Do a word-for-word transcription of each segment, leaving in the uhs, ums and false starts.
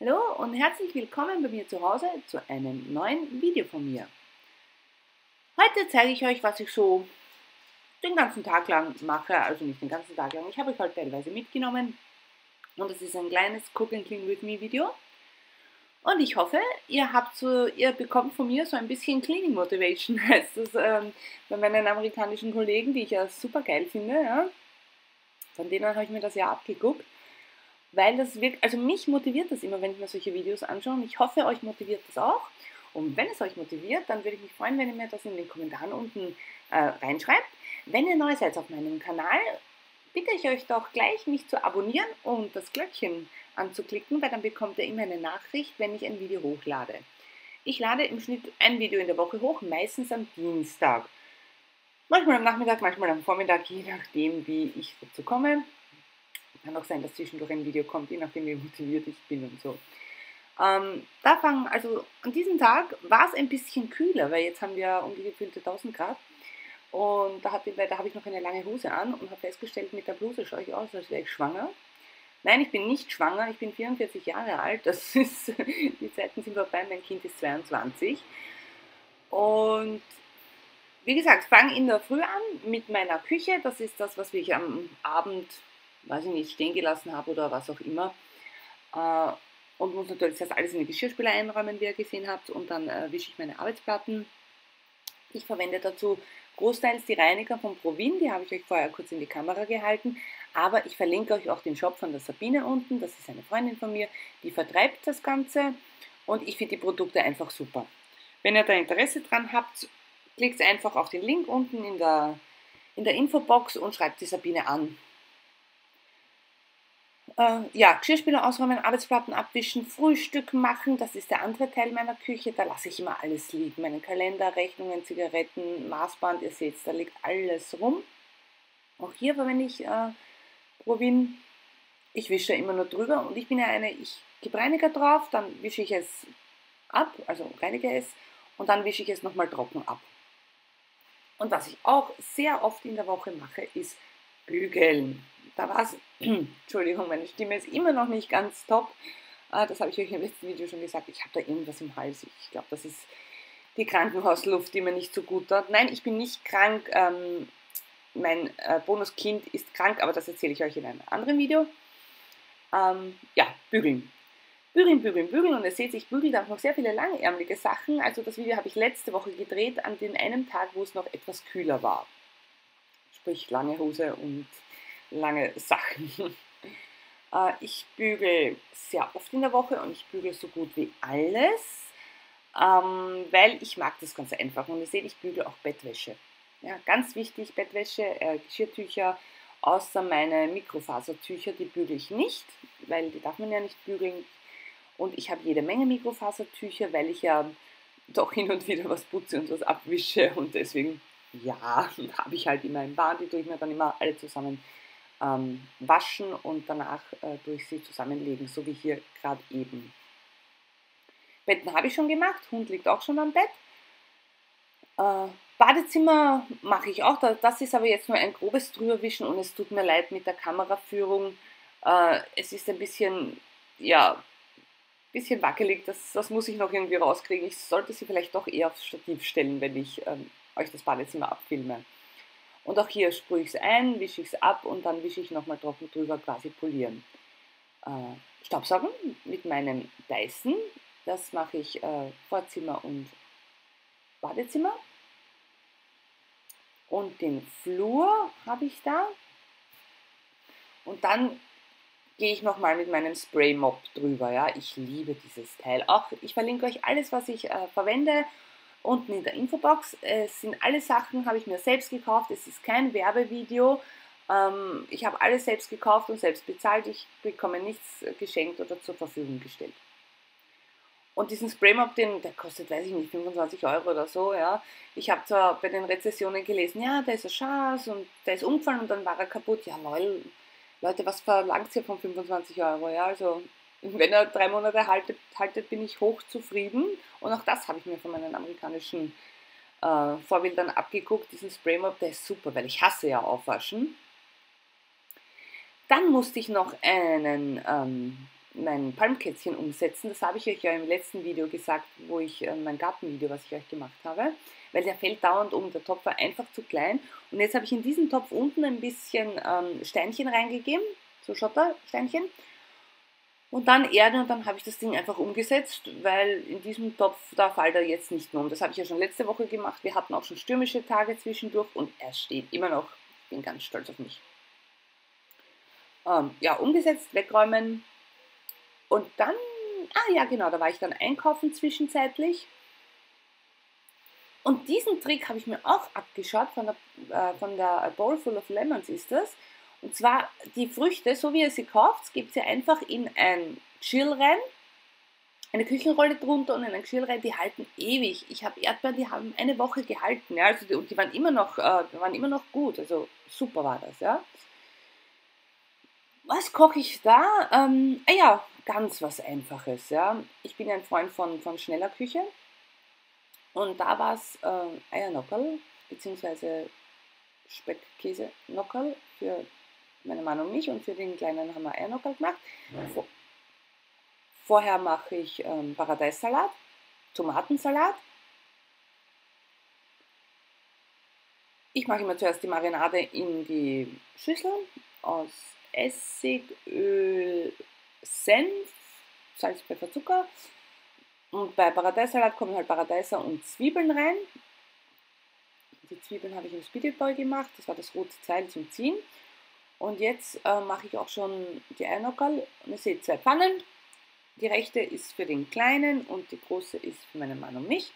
Hallo und herzlich willkommen bei mir zu Hause zu einem neuen Video von mir. Heute zeige ich euch, was ich so den ganzen Tag lang mache, also nicht den ganzen Tag lang, ich habe euch halt teilweise mitgenommen und es ist ein kleines Cook and Clean With Me Video und ich hoffe, ihr, habt so, ihr bekommt von mir so ein bisschen Cleaning Motivation, heißt das ähm, bei meinen amerikanischen Kollegen, die ich ja super geil finde, ja. Von denen habe ich mir das ja abgeguckt. Weil das wirklich, also mich motiviert das immer, wenn ich mir solche Videos anschaue. Und ich hoffe, euch motiviert das auch. Und wenn es euch motiviert, dann würde ich mich freuen, wenn ihr mir das in den Kommentaren unten äh, reinschreibt. Wenn ihr neu seid auf meinem Kanal, bitte ich euch doch gleich, mich zu abonnieren und das Glöckchen anzuklicken, weil dann bekommt ihr immer eine Nachricht, wenn ich ein Video hochlade. Ich lade im Schnitt ein Video in der Woche hoch, meistens am Dienstag. Manchmal am Nachmittag, manchmal am Vormittag, je nachdem, wie ich dazu komme. Kann auch sein, dass zwischendurch ein Video kommt, je nachdem wie motiviert ich bin und so. Ähm, da fangen, also an diesem Tag war es ein bisschen kühler, weil jetzt haben wir um die gefühlte tausend Grad. Und da, da habe ich noch eine lange Hose an und habe festgestellt, mit der Bluse schaue ich aus, als wäre ich schwanger. Nein, ich bin nicht schwanger, ich bin vierundvierzig Jahre alt, das ist, die Zeiten sind vorbei, mein Kind ist zweiundzwanzig. Und wie gesagt, fange in der Früh an mit meiner Küche, das ist das, was ich am Abend, weiß ich nicht, stehen gelassen habe oder was auch immer. Und muss natürlich das alles in die Geschirrspüler einräumen, wie ihr gesehen habt. Und dann wische ich meine Arbeitsplatten. Ich verwende dazu großteils die Reiniger von proWIN. Die habe ich euch vorher kurz in die Kamera gehalten. Aber ich verlinke euch auch den Shop von der Sabine unten. Das ist eine Freundin von mir, die vertreibt das Ganze. Und ich finde die Produkte einfach super. Wenn ihr da Interesse dran habt, klickt einfach auf den Link unten in der, in der Infobox und schreibt die Sabine an. Äh, ja, Geschirrspüler ausräumen, Arbeitsplatten abwischen, Frühstück machen, das ist der andere Teil meiner Küche, da lasse ich immer alles liegen. Meine Kalender, Rechnungen, Zigaretten, Maßband, ihr seht, da liegt alles rum. Auch hier verwende ich äh, proWIN, ich wische immer nur drüber und ich bin ja eine, ich gebe Reiniger drauf, dann wische ich es ab, also reinige es und dann wische ich es nochmal trocken ab. Und was ich auch sehr oft in der Woche mache, ist bügeln. Da war es, Entschuldigung, meine Stimme ist immer noch nicht ganz top. Das habe ich euch im letzten Video schon gesagt. Ich habe da irgendwas im Hals. Ich glaube, das ist die Krankenhausluft, die mir nicht so gut tat. Nein, ich bin nicht krank. Mein Bonuskind ist krank, aber das erzähle ich euch in einem anderen Video. Ja, bügeln. Bügeln, bügeln, bügeln. Und ihr seht, ich bügel da auch noch sehr viele langärmelige Sachen. Also das Video habe ich letzte Woche gedreht, an dem einen Tag, wo es noch etwas kühler war. Sprich, lange Hose und lange Sachen. äh, ich bügele sehr oft in der Woche und ich bügele so gut wie alles, ähm, weil ich mag das ganz einfach. Und ihr seht, ich bügele auch Bettwäsche. Ja, ganz wichtig, Bettwäsche, äh, Geschirrtücher, außer meine Mikrofasertücher, die bügele ich nicht, weil die darf man ja nicht bügeln. Und ich habe jede Menge Mikrofasertücher, weil ich ja doch hin und wieder was putze und was abwische. Und deswegen, ja, habe ich halt immer im Bad, die tue ich mir dann immer alle zusammen Ähm, waschen und danach äh, durch sie zusammenlegen, so wie hier gerade eben. Betten habe ich schon gemacht, Hund liegt auch schon am Bett. Äh, Badezimmer mache ich auch, das ist aber jetzt nur ein grobes Drüberwischen und es tut mir leid mit der Kameraführung. Äh, es ist ein bisschen, ja, bisschen wackelig, das, das muss ich noch irgendwie rauskriegen. Ich sollte sie vielleicht doch eher aufs Stativ stellen, wenn ich ähm, euch das Badezimmer abfilme. Und auch hier sprühe ich es ein, wische ich es ab und dann wische ich nochmal trocken drüber, quasi polieren. Äh, Staubsaugen mit meinem Dyson. Das mache ich äh, Vorzimmer und Badezimmer. Und den Flur habe ich da. Und dann gehe ich nochmal mit meinem Spray-Mop drüber. Ja? Ich liebe dieses Teil. Auch ich verlinke euch alles, was ich äh, verwende. Unten in der Infobox. Es sind alle Sachen, habe ich mir selbst gekauft. Es ist kein Werbevideo. Ich habe alles selbst gekauft und selbst bezahlt. Ich bekomme nichts geschenkt oder zur Verfügung gestellt. Und diesen Spray-Mop, den, der kostet, weiß ich nicht, fünfundzwanzig Euro oder so. Ja. Ich habe zwar bei den Rezessionen gelesen, ja, da ist ein Schatz und der ist umgefallen und dann war er kaputt. Ja, lol, Leute, was verlangt ihr von fünfundzwanzig Euro? Ja, also... Wenn er drei Monate haltet, haltet, bin ich hochzufrieden. Und auch das habe ich mir von meinen amerikanischen äh, Vorbildern abgeguckt. Diesen Spray-Mop, der ist super, weil ich hasse ja Aufwaschen. Dann musste ich noch einen ähm, mein Palmkätzchen umsetzen. Das habe ich euch ja im letzten Video gesagt, wo ich äh, mein Gartenvideo, was ich euch gemacht habe, weil der fällt dauernd um, der Topf war einfach zu klein. Und jetzt habe ich in diesen Topf unten ein bisschen ähm, Steinchen reingegeben, so Schottersteinchen, und dann Erde, und dann habe ich das Ding einfach umgesetzt, weil in diesem Topf, da fällt er jetzt nicht mehr um. Das habe ich ja schon letzte Woche gemacht, wir hatten auch schon stürmische Tage zwischendurch und er steht immer noch. Ich bin ganz stolz auf mich. Ähm, ja, umgesetzt, wegräumen. Und dann, ah ja genau, da war ich dann einkaufen zwischenzeitlich. Und diesen Trick habe ich mir auch abgeschaut, von der, äh, von der Bowl Full of Lemons ist das. Und zwar die Früchte, so wie ihr sie kauft, gebt ihr einfach in ein Geschirr rein, eine Küchenrolle drunter und in ein Geschirr rein, die halten ewig. Ich habe Erdbeeren, die haben eine Woche gehalten, ja, also die, und die waren immer noch, äh, waren immer noch gut, also super war das, ja. Was koche ich da? Ähm, ah ja, ganz was Einfaches, ja. Ich bin ein Freund von, von schneller Küche. Und da war es äh, Eiernockerl, beziehungsweise Speckkäsenockerl für meine Mann und mich. Und für den Kleinen haben wir Eiernockerl gemacht. Vor Vorher mache ich ähm, Paradeissalat, Tomatensalat. Ich mache immer zuerst die Marinade in die Schüssel aus Essig, Öl, Senf, Salz, Pfeffer, Zucker, und bei Paradeissalat kommen halt Paradeiser und Zwiebeln rein. Die Zwiebeln habe ich im Speedball gemacht, das war das rote Teil zum Ziehen. Und jetzt äh, mache ich auch schon die Eiernockerl. Und ihr seht zwei Pfannen, die rechte ist für den Kleinen und die große ist für meinen Mann und mich.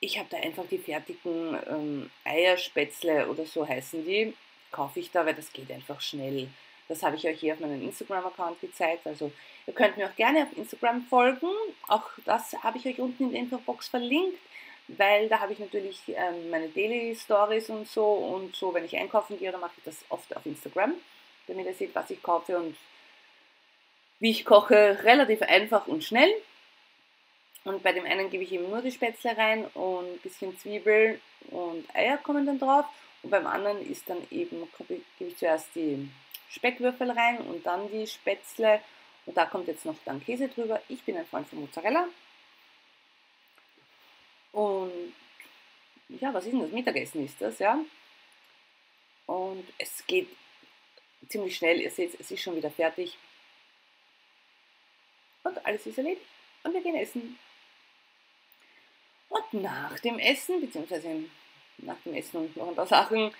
Ich habe da einfach die fertigen ähm, Eierspätzle oder so heißen die, kaufe ich da, weil das geht einfach schnell. Das habe ich euch hier auf meinem Instagram-Account gezeigt. Also ihr könnt mir auch gerne auf Instagram folgen. Auch das habe ich euch unten in der Infobox verlinkt, weil da habe ich natürlich ähm, meine Daily Stories und so. Und so, wenn ich einkaufen gehe, dann mache ich das oft auf Instagram, damit ihr seht, was ich kaufe und wie ich koche. Relativ einfach und schnell. Und bei dem einen gebe ich eben nur die Spätzle rein und ein bisschen Zwiebeln und Eier kommen dann drauf. Und beim anderen ist dann eben, gebe ich zuerst die Speckwürfel rein und dann die Spätzle, und da kommt jetzt noch dann Käse drüber. Ich bin ein Freund von Mozzarella. Und ja, was ist denn das? Mittagessen ist das, ja. Und es geht ziemlich schnell. Ihr seht, es ist schon wieder fertig. Und alles ist erledigt. Und wir gehen essen. Und nach dem Essen, beziehungsweise nach dem Essen und noch ein paar Sachen,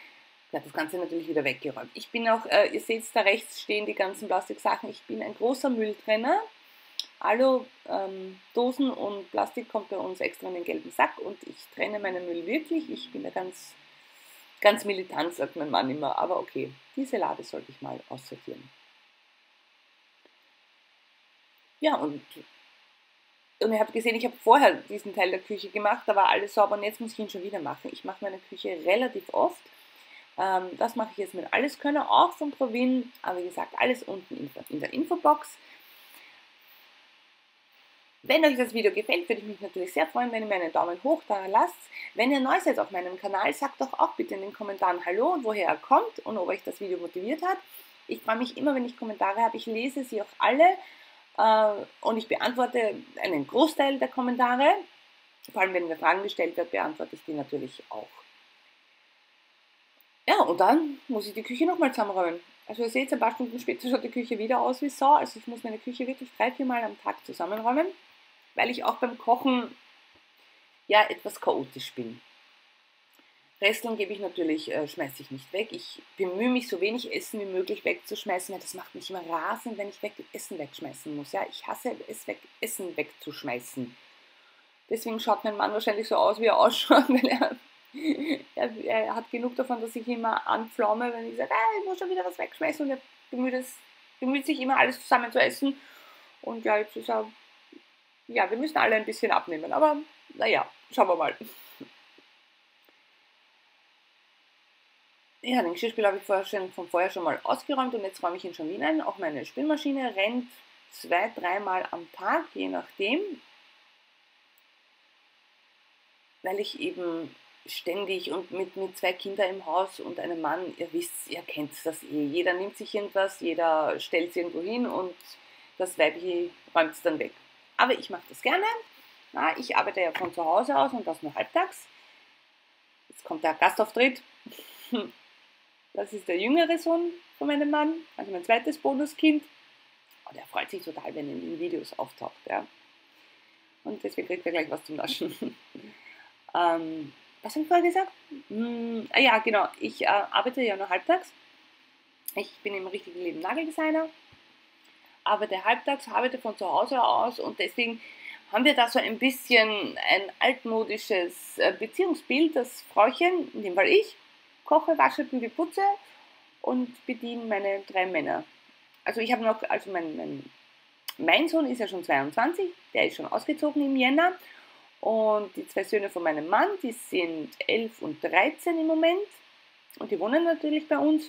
ja, das Ganze natürlich wieder weggeräumt. Ich bin auch, äh, ihr seht es da rechts stehen, die ganzen Plastiksachen. Ich bin ein großer Mülltrenner. Alu-Dosen ähm, und Plastik kommt bei uns extra in den gelben Sack, und ich trenne meinen Müll wirklich. Ich bin da ganz, ganz militant, sagt mein Mann immer. Aber okay, diese Lade sollte ich mal aussortieren. Ja, und, und ihr habt gesehen, ich habe vorher diesen Teil der Küche gemacht, da war alles sauber, und jetzt muss ich ihn schon wieder machen. Ich mache meine Küche relativ oft. Das mache ich jetzt mit Alleskönner, auch von proWIN, aber wie gesagt, alles unten in der Infobox. Wenn euch das Video gefällt, würde ich mich natürlich sehr freuen, wenn ihr mir einen Daumen hoch da lasst. Wenn ihr neu seid auf meinem Kanal, sagt doch auch bitte in den Kommentaren Hallo und woher ihr kommt und ob euch das Video motiviert hat. Ich freue mich immer, wenn ich Kommentare habe, ich lese sie auch alle und ich beantworte einen Großteil der Kommentare. Vor allem, wenn mir Fragen gestellt wird, beantworte ich die natürlich auch. Ja, und dann muss ich die Küche nochmal zusammenräumen. Also ihr seht, ein paar Stunden später schaut die Küche wieder aus wie Sau. Also ich muss meine Küche wirklich drei, vier Mal am Tag zusammenräumen, weil ich auch beim Kochen ja etwas chaotisch bin. Resteln gebe ich natürlich, äh, schmeiße ich nicht weg. Ich bemühe mich, so wenig Essen wie möglich wegzuschmeißen, weil das macht mich immer rasend, wenn ich weg, Essen wegschmeißen muss. Ja, ich hasse es, weg, Essen wegzuschmeißen. Deswegen schaut mein Mann wahrscheinlich so aus, wie er ausschaut, weil er... Er, er hat genug davon, dass ich immer anflaume, wenn ich sage, ah, ich muss schon wieder was wegschmeißen, und er bemüht, es, bemüht sich immer alles zusammen zu essen. Und ja, jetzt ist er, ja, wir müssen alle ein bisschen abnehmen, aber naja, schauen wir mal. Ja, den Geschirrspüler habe ich vorher schon, von vorher schon mal ausgeräumt, und jetzt räume ich ihn schon wieder ein. Auch meine Spülmaschine rennt zwei, dreimal am Tag, je nachdem, weil ich eben ständig und mit, mit zwei Kindern im Haus und einem Mann, ihr wisst, ihr kennt das eh. Jeder nimmt sich irgendwas, jeder stellt es irgendwo hin, und das Baby räumt es dann weg. Aber ich mache das gerne. Na, ich arbeite ja von zu Hause aus und das nur halbtags. Jetzt kommt der Gastauftritt. Das ist der jüngere Sohn von meinem Mann, also mein zweites Bonuskind. Und er freut sich total, wenn er in den Videos auftaucht. Ja. Und deswegen kriegt er gleich was zum Naschen. ähm, was habe ich vorher gesagt? Hm, ah ja, genau. Ich äh, arbeite ja nur halbtags. Ich bin im richtigen Leben Nageldesigner. Aber der halbtags arbeite von zu Hause aus. Und deswegen haben wir da so ein bisschen ein altmodisches Beziehungsbild. Das Frauchen, in dem Fall ich, koche, wasche, bügel, putze und bediene meine drei Männer. Also ich habe noch, also mein, mein, mein Sohn ist ja schon zweiundzwanzig, der ist schon ausgezogen im Jänner. Und die zwei Söhne von meinem Mann, die sind elf und dreizehn im Moment. Und die wohnen natürlich bei uns.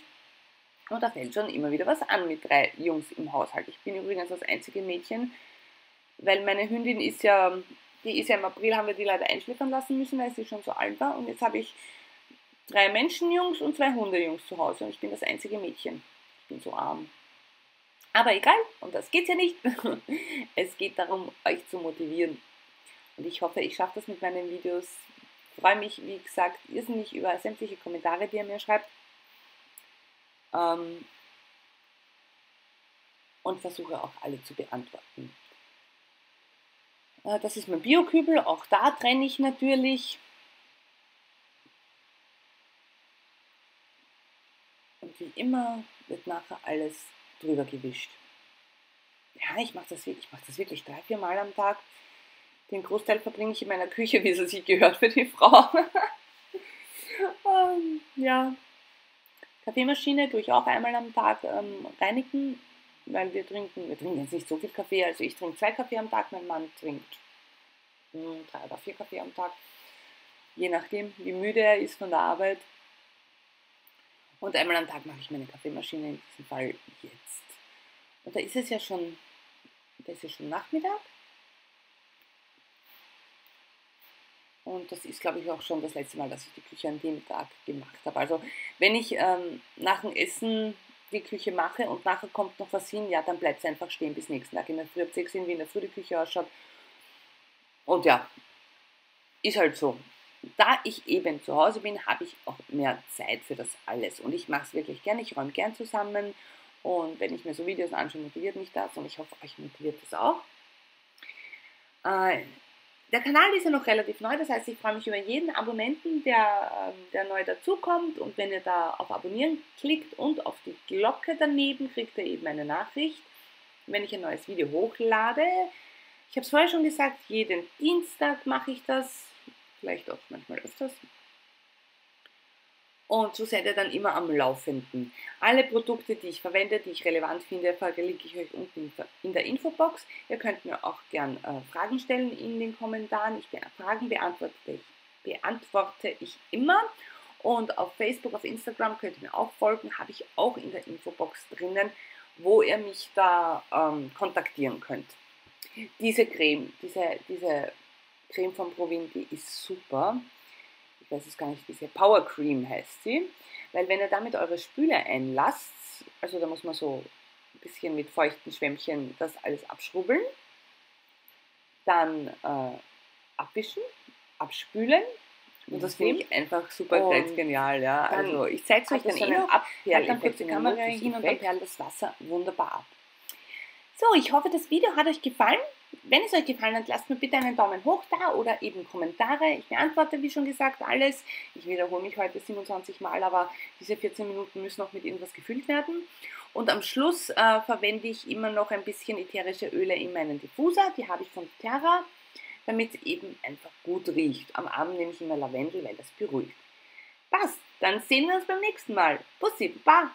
Und da fällt schon immer wieder was an mit drei Jungs im Haushalt. Ich bin übrigens das einzige Mädchen, weil meine Hündin ist ja, die ist ja im April, haben wir die leider einschläfern lassen müssen, weil sie schon so alt war. Und jetzt habe ich drei Menschenjungs und zwei Hundejungs zu Hause. Und ich bin das einzige Mädchen. Ich bin so arm. Aber egal, und das geht ja nicht. Es geht darum, euch zu motivieren. Und ich hoffe, ich schaffe das mit meinen Videos. Ich freue mich, wie gesagt, irrsinnig über sämtliche Kommentare, die ihr mir schreibt. Ähm und versuche auch alle zu beantworten. Äh, das ist mein Biokübel. Auch da trenne ich natürlich. Und wie immer wird nachher alles drüber gewischt. Ja, ich mache das, mach das wirklich drei, vier Mal am Tag. Den Großteil verbringe ich in meiner Küche, wie es sich gehört für die Frau. um, ja. Kaffeemaschine tue ich auch einmal am Tag ähm, reinigen, weil wir trinken, wir trinken jetzt nicht so viel Kaffee. Also ich trinke zwei Kaffee am Tag, mein Mann trinkt mh, drei oder vier Kaffee am Tag. Je nachdem, wie müde er ist von der Arbeit. Und einmal am Tag mache ich meine Kaffeemaschine, in diesem Fall jetzt. Und da ist es ja schon, da ist es schon Nachmittag. Und das ist, glaube ich, auch schon das letzte Mal, dass ich die Küche an dem Tag gemacht habe. Also wenn ich ähm, nach dem Essen die Küche mache und nachher kommt noch was hin, ja, dann bleibt es einfach stehen bis nächsten Tag. In der Früh ab sechs sehen, wie in der Früh die Küche ausschaut. Und ja, ist halt so. Da ich eben zu Hause bin, habe ich auch mehr Zeit für das alles. Und ich mache es wirklich gerne. Ich räume gern zusammen. Und wenn ich mir so Videos anschaue, motiviert mich das. Und ich hoffe, euch motiviert das auch. Äh, der Kanal ist ja noch relativ neu. Das heißt, ich freue mich über jeden Abonnenten, der, der neu dazukommt. Und wenn ihr da auf Abonnieren klickt und auf die Glocke daneben, kriegt ihr eben eine Nachricht, wenn ich ein neues Video hochlade. Ich habe es vorher schon gesagt, jeden Dienstag mache ich das. Vielleicht auch manchmal öfters. Und so seid ihr dann immer am Laufenden. Alle Produkte, die ich verwende, die ich relevant finde, verlinke ich euch unten in der Infobox. Ihr könnt mir auch gern äh, Fragen stellen in den Kommentaren. Ich, Fragen beantworte ich, beantworte ich immer. Und auf Facebook, auf Instagram könnt ihr mir auch folgen. Habe ich auch in der Infobox drinnen, wo ihr mich da ähm, kontaktieren könnt. Diese Creme, diese... diese Creme von proWIN, die ist super. Ich weiß es gar nicht, wie sie Power Cream heißt sie. Weil wenn ihr damit eure Spüle einlasst, also da muss man so ein bisschen mit feuchten Schwämmchen das alles abschrubbeln, dann äh, abwischen, abspülen. Und das finde ich einfach super genial, ja. Also ich zeige es euch dann eh noch. Dann kurz die Kamera hin und dann perlt das Wasser wunderbar ab. So, ich hoffe, das Video hat euch gefallen. Wenn es euch gefallen hat, lasst mir bitte einen Daumen hoch da oder eben Kommentare. Ich beantworte, wie schon gesagt, alles. Ich wiederhole mich heute siebenundzwanzig Mal, aber diese vierzehn Minuten müssen noch mit irgendwas gefüllt werden. Und am Schluss äh, verwende ich immer noch ein bisschen ätherische Öle in meinen Diffuser. Die habe ich von Terra, damit es eben einfach gut riecht. Am Abend nehme ich immer Lavendel, weil das beruhigt. Passt, dann sehen wir uns beim nächsten Mal. Bussi, Baba!